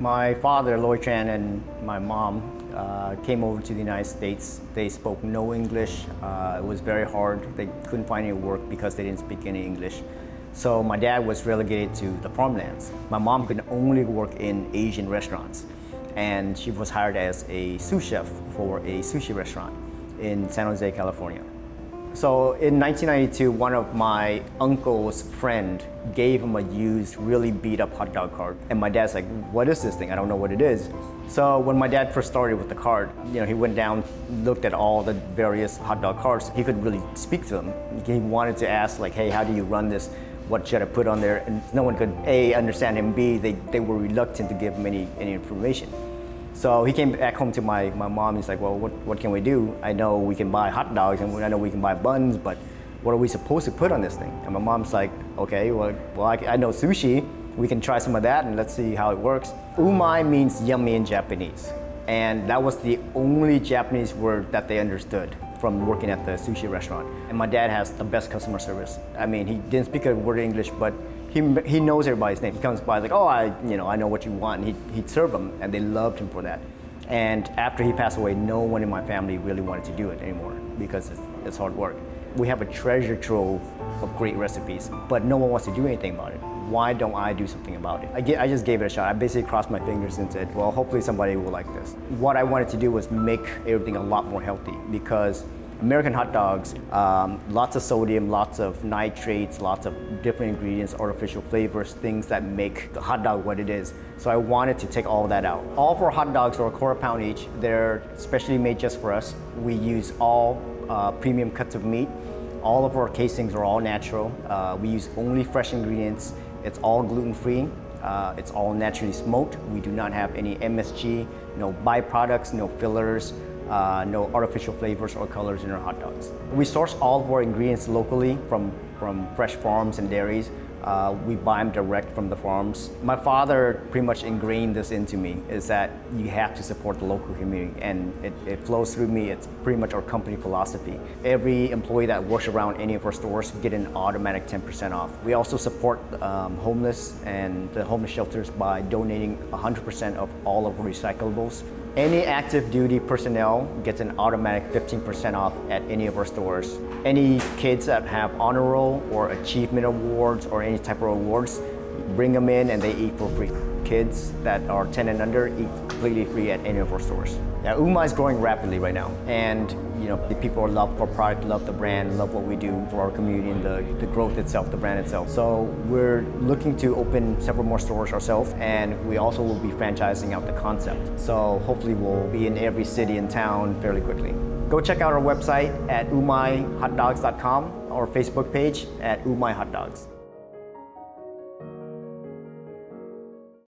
My father, Loi Tran, and my mom came over to the United States. They spoke no English. It was very hard. They couldn't find any work because they didn't speak any English. So my dad was relegated to the farmlands. My mom could only work in Asian restaurants. And she was hired as a sous chef for a sushi restaurant in San Jose, California. So in 1992, one of my uncle's friend gave him a used, really beat up hot dog cart. And my dad's like, what is this thing? I don't know what it is. So when my dad first started with the cart, you know, he went down, looked at all the various hot dog carts. He could really speak to them. He wanted to ask like, hey, how do you run this? What should I put on there? And no one could A, understand him, B, they were reluctant to give him any information. So he came back home to my mom. He's like, well, what can we do? I know we can buy hot dogs and I know we can buy buns, but what are we supposed to put on this thing? And my mom's like, okay, well I know sushi. We can try some of that and let's see how it works. Umai means yummy in Japanese. And that was the only Japanese word that they understood from working at the sushi restaurant. And my dad has the best customer service. I mean, he didn't speak a word of English, but he knows everybody's name. He comes by like, oh, I know what you want. And he'd serve them, and they loved him for that. And after he passed away, no one in my family really wanted to do it anymore because it's hard work. We have a treasure trove of great recipes, but no one wants to do anything about it. Why don't I do something about it? I just gave it a shot. I basically crossed my fingers and said, well, hopefully somebody will like this. What I wanted to do was make everything a lot more healthy because American hot dogs, lots of sodium, lots of nitrates, lots of different ingredients, artificial flavors, things that make the hot dog what it is. So I wanted to take all that out. All four hot dogs are £25 each. They're specially made just for us. We use all premium cuts of meat. All of our casings are all natural. We use only fresh ingredients. It's all gluten-free. It's all naturally smoked. We do not have any MSG, no byproducts, no fillers. No artificial flavors or colors in our hot dogs. We source all of our ingredients locally from fresh farms and dairies. We buy them direct from the farms. My father pretty much ingrained this into me, is that you have to support the local community, and it flows through me. It's pretty much our company philosophy. Every employee that works around any of our stores get an automatic 10% off. We also support homeless and the homeless shelters by donating 100% of all of our recyclables. Any active duty personnel gets an automatic 15% off at any of our stores. Any kids that have honor roll or achievement awards or any type of awards, bring them in and they eat for free. Kids that are 10 and under eat completely free at any of our stores. Now, Umai is growing rapidly right now, and you know the people love our product, love the brand, love what we do for our community and the growth itself, the brand itself. So we're looking to open several more stores ourselves, and we also will be franchising out the concept. So hopefully we'll be in every city and town fairly quickly. Go check out our website at umaihotdogs.com or Facebook page at Umai Hot Dogs.